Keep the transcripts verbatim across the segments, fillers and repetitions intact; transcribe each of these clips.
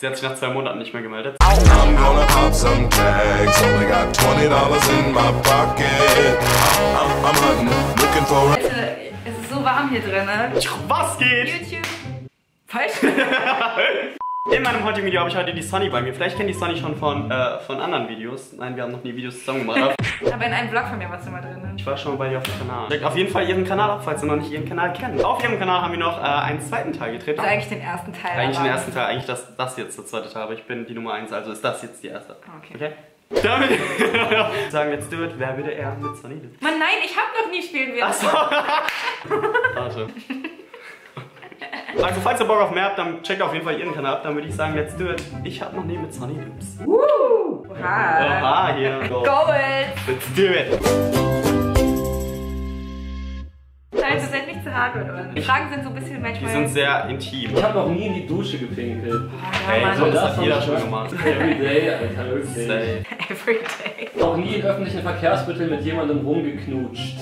Sie hat sich nach zwei Monaten nicht mehr gemeldet. I'm gonna pop some tags, only got twenty dollars in my pocket. I'm, I'm hunting, looking for... Alter, es ist so warm hier drin, ne? Was geht? YouTube. Falsch? In meinem heutigen Video habe ich heute die Sonny bei mir. Vielleicht kennt die Sonny schon von, äh, von anderen Videos. Nein, wir haben noch nie Videos zusammen gemacht. Aber in einem Vlog von mir warst du mal drin. Ne? Ich war schon mal bei dir auf dem Kanal. Checkt auf jeden Fall ihren Kanal ab, falls ihr noch nicht ihren Kanal kennt. Auf ihrem Kanal haben wir noch äh, einen zweiten Teil gedreht. Also eigentlich den ersten Teil. Eigentlich den ersten Teil. Eigentlich das, das jetzt der zweite Teil. Aber ich bin die Nummer eins, also ist das jetzt die erste. Okay. Okay? Damit sagen wir jetzt, do it. Wer würde er mit SonnyLoops? Mann, nein, ich habe noch nie spielen will. Achso. Warte. Also falls ihr Bock auf mehr habt, dann checkt auf jeden Fall ihren Kanal ab, dann würde ich sagen, let's do it. Ich hab noch nie mit SonnyLoops. Woo! Oha! Oha, hier. Go, go it! Let's do it! Also seid nicht zu hart, oder? Die Fragen sind so ein bisschen manchmal... Die sind sehr intim. Ich hab noch nie in die Dusche gepinkelt. Oh, ey, so das hat jeder schon gemacht. Everyday, Alter, everyday. Everyday. Noch nie in öffentlichen Verkehrsmitteln mit jemandem rumgeknutscht.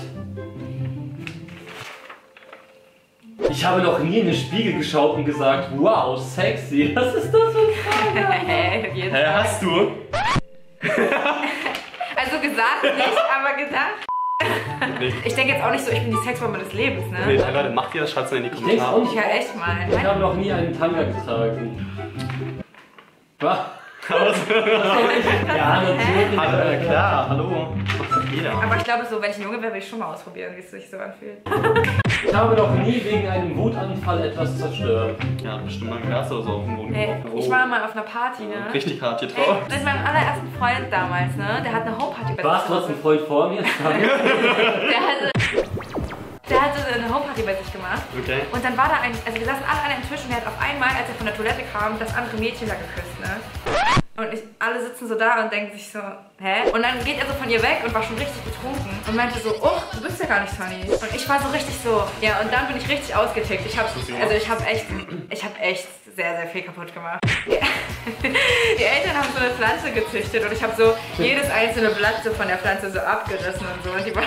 Ich habe noch nie in den Spiegel geschaut und gesagt, wow, sexy. Was ist das für eine Frage? Hä, hey, hast du? Also gesagt nicht, aber gedacht. Nicht. Ich denke jetzt auch nicht so, ich bin die Sexbombe des Lebens, ne? Nee, Leute, macht ihr das, schreibt es in die Kommentare. Ich, ich höre echt mal. Ich habe noch nie einen Tanga getragen. Was? Was? Ja, natürlich. Hallo, klar, hallo. Jeder. Aber ich glaube, so, wenn ich ein Junge wäre, würde ich schon mal ausprobieren, wie es sich so anfühlt. Ich habe noch nie wegen einem Wutanfall etwas zerstört. Ja, bestimmt mal ein Glas oder so auf dem Boden geworfen. Hey, ich war mal auf einer Party, ne? Richtig hart getroffen. Mit meinem allerersten Freund damals, ne? Der hat eine Homeparty bei sich. Warst du hast einen Freund vor mir? Der hatte... Der hatte eine Homeparty bei sich gemacht. Okay. Und dann war da ein... Also wir saßen alle an einem Tisch und er hat auf einmal, als er von der Toilette kam, das andere Mädchen da geküsst, ne? Und ich, alle sitzen so da und denken sich so, hä? Und dann geht er so von ihr weg und war schon richtig betrunken. Und meinte so, oh, du bist ja gar nicht Sonny. Und ich war so richtig so, ja, und dann bin ich richtig ausgetickt. Ich hab, also ich hab echt, ich hab echt sehr, sehr viel kaputt gemacht. Ja. Die Eltern haben so eine Pflanze gezüchtet und ich hab so jedes einzelne Blatt so von der Pflanze so abgerissen und so. Und die war...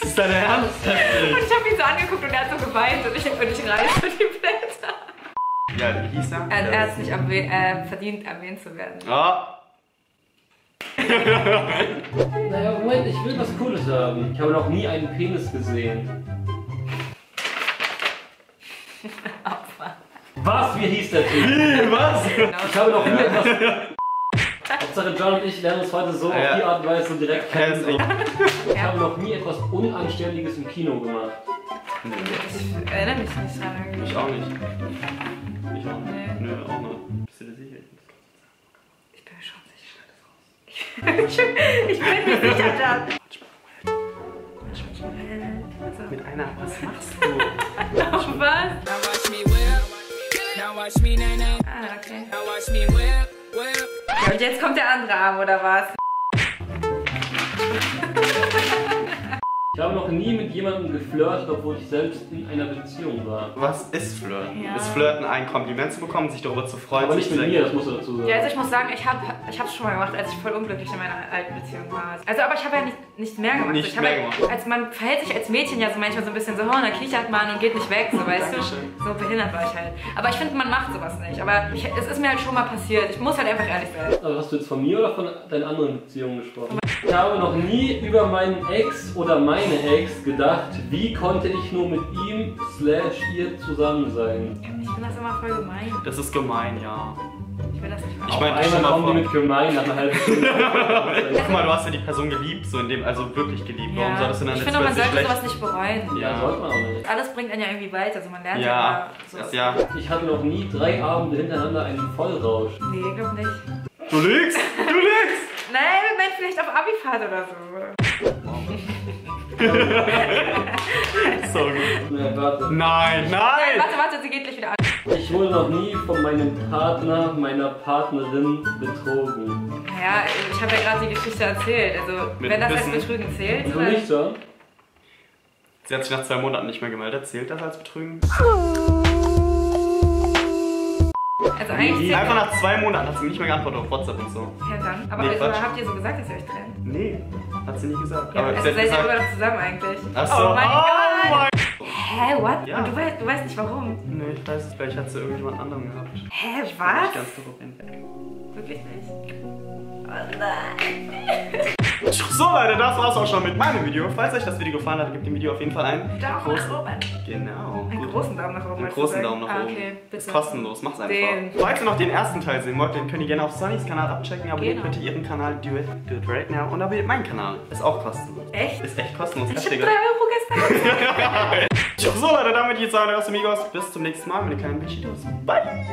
Das ist dein Ernst? Und ich hab ihn so angeguckt und er hat so geweint und ich hab mich reißt für die Blätter. Ja, wie hieß er? Er, er hat nicht erwähnt, äh, verdient, erwähnt zu werden. Ja. Naja, Moment, ich will was Cooles haben. Ich habe noch nie einen Penis gesehen. Opfer. Was? Wie hieß der Typ? Wie? Was? Ich habe noch nie etwas... Hauptsache John und ich lernen uns heute so ja. auf die Art und Weise direkt kennen. Ich habe noch nie etwas Unanständiges im Kino gemacht. Nee. Ich erinnere mich nicht dran irgendwie. Ich auch nicht. Ich auch nicht. Nö, auch nicht. Bist du dir sicher? Ich bin mir schon sicher. Ich bin mir sicher, John. Mit einer, was machst du? Oh, was? Ah, okay. Ja, und jetzt kommt der andere Arm, oder was? Ich habe noch nie mit jemandem geflirtet, obwohl ich selbst in einer Beziehung war. Was ist Flirten? Ja. Ist Flirten ein Kompliment zu bekommen, sich darüber zu freuen? Aber nicht mit mir, das musst du dazu sagen. Ja, also ich muss sagen, ich habe es schon mal gemacht, als ich voll unglücklich in meiner alten Beziehung war. Also, aber ich habe ja nicht, nicht mehr gemacht. Nicht ich mehr gemacht. Ja, als man verhält sich als Mädchen ja so manchmal so ein bisschen so, oh, dann kichert man und geht nicht weg, so, weißt Dankeschön. Du? So behindert war ich halt. Aber ich finde, man macht sowas nicht. Aber ich, es ist mir halt schon mal passiert. Ich muss halt einfach ehrlich sein. Also hast du jetzt von mir oder von deinen anderen Beziehungen gesprochen? Ich habe noch nie über meinen Ex oder mein meine Ex gedacht, wie konnte ich nur mit ihm slash ihr zusammen sein? Ich finde das immer voll gemein. Das ist gemein, ja. Ich will das nicht machen. Ich meine, einmal kommen die mit gemein nach einer halben Stunde. Guck mal, du hast ja die Person geliebt, so in dem, also wirklich geliebt. Ja. Warum solltest du dann ich finde, man sollte sowas nicht bereuen. Ja, ja, sollte man auch nicht. Alles bringt einen ja irgendwie weiter, also man lernt ja, ja, immer ja. Ich hatte noch nie drei Abende hintereinander einen Vollrausch. Nee, ich glaub nicht. Du lügst? Du lügst! Nein, wir meinen vielleicht auf Abifahrt oder so. So gut. Nein, warte. Nein, nein! Nein, warte, warte, sie geht gleich wieder an. Ich wurde noch nie von meinem Partner, meiner Partnerin betrogen. Naja, ich habe ja gerade die Geschichte erzählt. Also, mit wenn das Wissen. Als Betrügen zählt. Also nicht so. Sie hat sich nach zwei Monaten nicht mehr gemeldet. Zählt das als Betrügen? Also eigentlich einfach nach zwei Monaten hat sie nicht mehr geantwortet auf WhatsApp und so. Ja dann. Aber nee, also, habt ihr so gesagt, dass ihr euch trennt? Nee, hat sie nicht gesagt. Ja, aber also seid ihr sogar noch zusammen eigentlich? Ach so. Oh mein oh Gott! Mein Hä, what? Ja. Und du weißt, du weißt nicht warum? Nee, ich weiß es. Vielleicht hat sie irgendjemand anderen gehabt. Hä, ich was? Ich bin nicht ganz darauf hinweg. Wirklich nicht. Oh nein. So Leute, das war's auch schon mit meinem Video. Falls euch das Video gefallen hat, gebt dem Video auf jeden Fall einen Daumen großen, nach oben. Genau. Einen großen Daumen nach oben. Einen großen Daumen nach oben. Okay, bitte. Ist kostenlos, macht's einfach. Den. Falls ihr noch den ersten Teil sehen wollt, den könnt ihr gerne auf Sonnys Kanal abchecken. Abonniert genau. bitte ihren Kanal, do it, do it right now. Und abonniert meinen Kanal. Ist auch kostenlos. Echt? Ist echt kostenlos. Ich hab drei Euro gestern. So Leute, damit jetzt alle aus Amigos. Bis zum nächsten Mal mit den kleinen Bichitos. Bye!